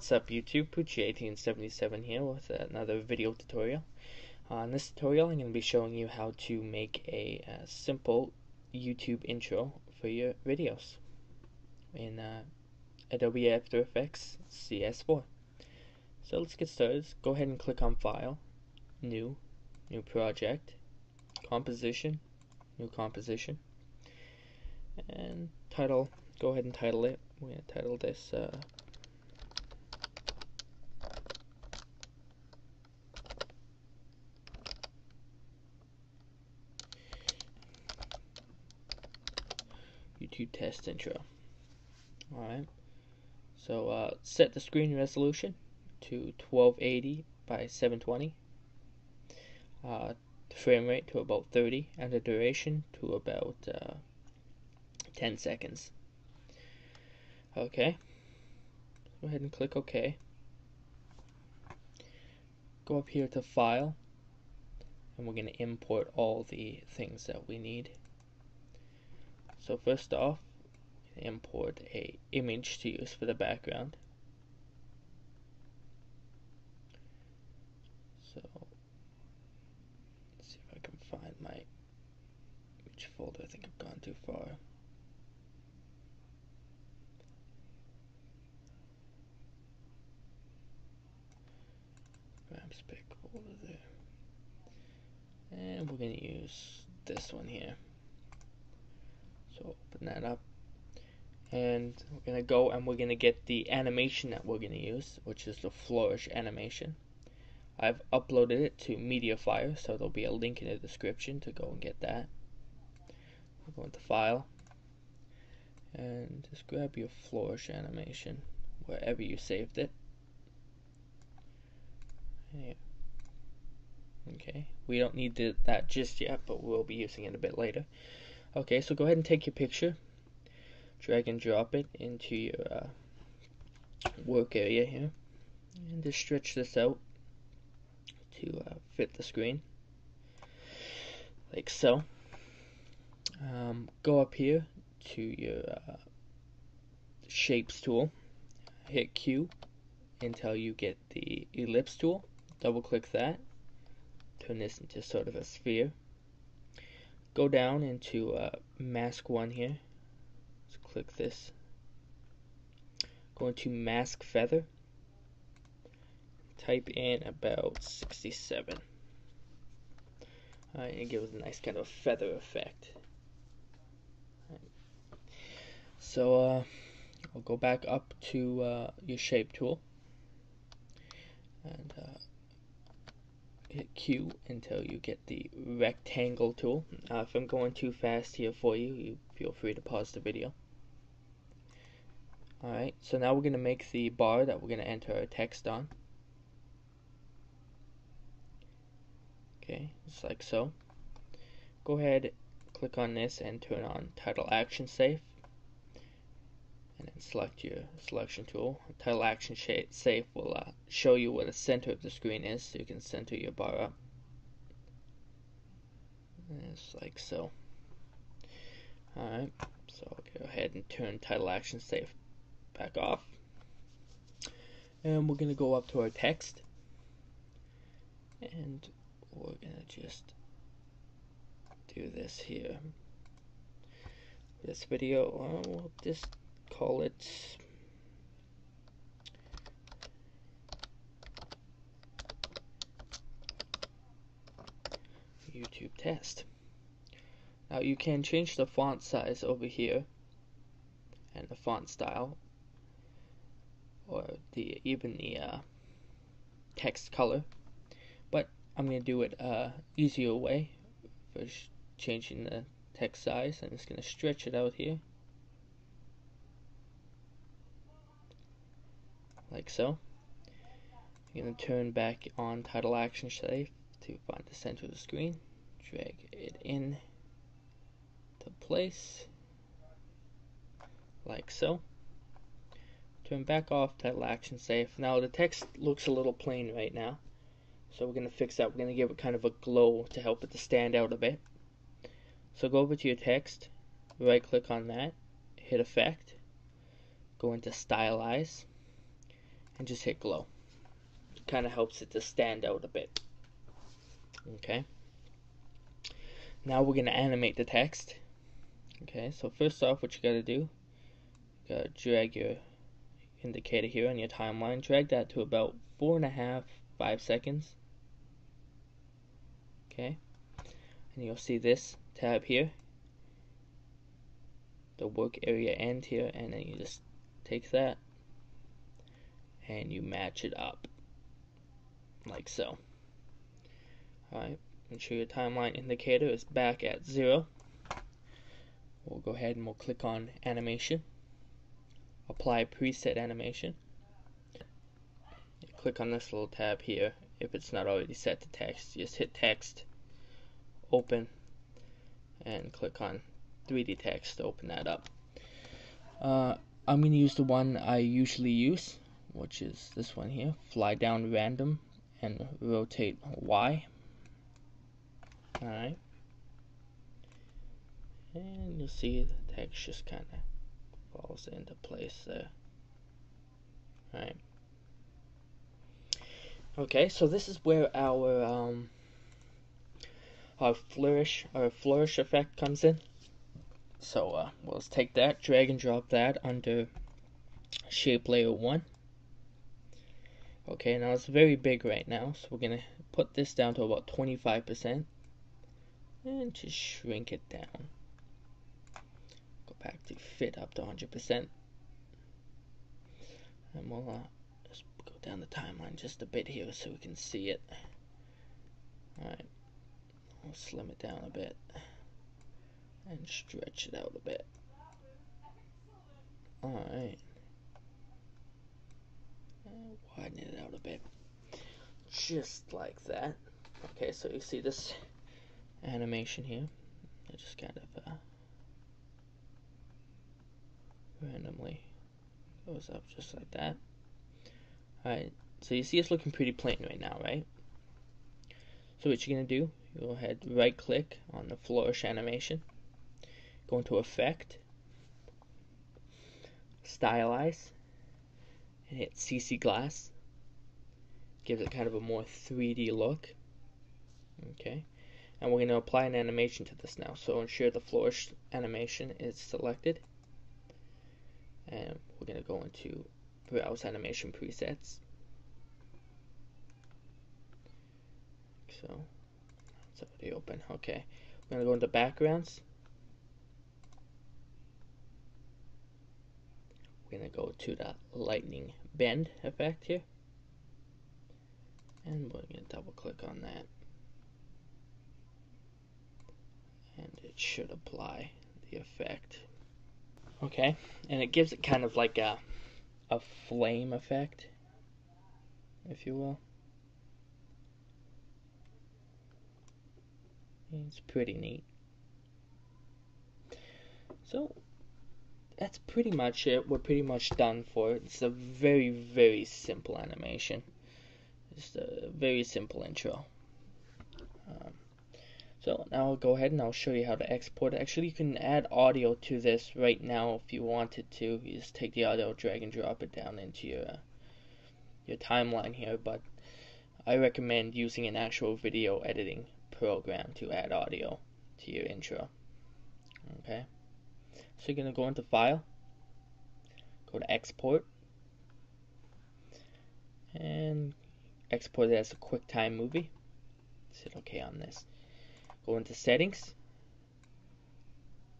What's up YouTube, Poochi1877 here with another video tutorial. In this tutorial I'm going to be showing you how to make a simple YouTube intro for your videos in Adobe After Effects CS4. So let's get started. Go ahead and click on File, New Project, Composition, New Composition, and Title. Go ahead and title it. We're going to title this YouTube test intro. Alright, so set the screen resolution to 1280 by 720, the frame rate to about 30, and the duration to about 10 seconds. Okay, go ahead and click OK. Go up here to File, and we're going to import all the things that we need. So first off, import a image to use for the background. So let's see if I can find my image folder. I think I've gone too far. Perhaps pick folder there. And we're going to use this one here. So open that up, and we're going to go and we're going to get the animation that we're going to use, which is the flourish animation. I've uploaded it to Mediafire, so there'll be a link in the description to go and get that. We'll go into File and just grab your flourish animation wherever you saved it. Yeah. Okay, we don't need that just yet, but we'll be using it a bit later. Okay, so go ahead and take your picture, drag and drop it into your work area here, and just stretch this out to fit the screen, like so. Go up here to your Shapes tool, hit Q until you get the Ellipse tool, double click that, turn this into sort of a sphere. Go down into mask 1 here. Let's click this. Go into mask feather. Type in about 67. Alright, and give it a nice kind of feather effect. Right. So I'll go back up to your shape tool and hit Q until you get the rectangle tool. If I'm going too fast here for you, you feel free to pause the video. Alright, so now we're going to make the bar that we're going to enter our text on. Okay, just like so. Go ahead, click on this and turn on Title Action Safe. And then select your selection tool. Title Action Safe will show you where the center of the screen is, so you can center your bar up. Just like so. Alright, so I'll go ahead and turn Title Action Safe back off. And we're going to go up to our text. And we're going to just do this here. This video, we'll just call it YouTube test. Now you can change the font size over here and the font style, or even the text color, but I'm going to do it easier way for changing the text size. I'm just going to stretch it out here like so. I'm going to turn back on Title Action Safe to find the center of the screen. Drag it in to place, like so. Turn back off Title Action Safe. Now the text looks a little plain right now, so we're going to fix that. We're going to give it kind of a glow to help it to stand out a bit. So go over to your text, right click on that, hit Effect, go into Stylize, and just hit glow. It kind of helps it to stand out a bit. Okay. Now we're going to animate the text. Okay, so first off, what you got to do, you got to drag your indicator here on your timeline, drag that to about 4.5–5 seconds. Okay, and you'll see this tab here, the work area end here, and then you just take that and you match it up like so. Alright, make sure your timeline indicator is back at 0. We'll go ahead and we'll click on animation, apply preset animation. Click on this little tab here if it's not already set to text. Just hit text, open, and click on 3D text to open that up. I'm going to use the one I usually use, which is this one here, fly down random and rotate Y. Alright, and you'll see the text just kind of falls into place there. Alright. Okay, so this is where our flourish effect comes in. So we'll just take that, drag and drop that under shape layer 1. Okay, now it's very big right now, so we're gonna put this down to about 25% and just shrink it down. Go back to fit up to 100%, and we'll just go down the timeline just a bit here so we can see it. Alright, we'll slim it down a bit and stretch it out a bit. Alright, and widen it out a bit, just like that. Okay, so you see this animation here, I just kind of randomly goes up just like that. Alright, so you see it's looking pretty plain right now, right? So what you're going to do, you go ahead, right click on the flourish animation, go into effect, stylize, and hit CC glass. Gives it kind of a more 3D look. Okay, and we're going to apply an animation to this now, so ensure the flourish animation is selected, and we're going to go into browse animation presets. So it's already open. Okay, we're going to go into backgrounds, we're going to go to that lightning bend effect here, and we're going to double click on that, and it should apply the effect. Okay, and it gives it kind of like a flame effect, if you will. It's pretty neat. So that's pretty much it. We're pretty much done for it. It's a very, very simple animation. Just a very simple intro. So now I'll go ahead and I'll show you how to export it. Actually, you can add audio to this right now if you wanted to. You just take the audio, drag and drop it down into your timeline here, but I recommend using an actual video editing program to add audio to your intro. Okay, so you're going to go into File, go to Export, and export it as a QuickTime movie. Let's hit OK on this. Go into settings,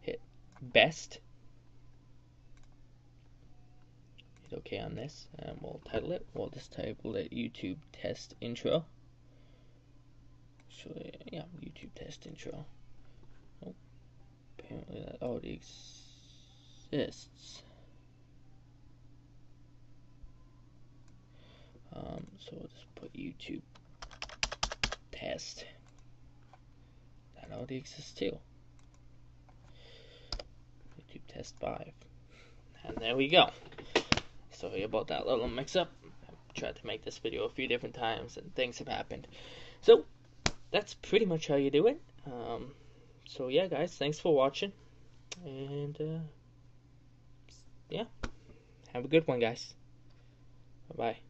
hit best, hit OK on this, and we'll title it, we'll just title it YouTube test intro. So yeah, YouTube test intro. Oh, apparently that already exists. So we'll just put YouTube test. That already exists too. YouTube test 5, and there we go. Sorry about that little mix-up. I've tried to make this video a few different times, and things have happened. So that's pretty much how you do it. So yeah, guys, thanks for watching, and yeah, have a good one, guys. Bye bye.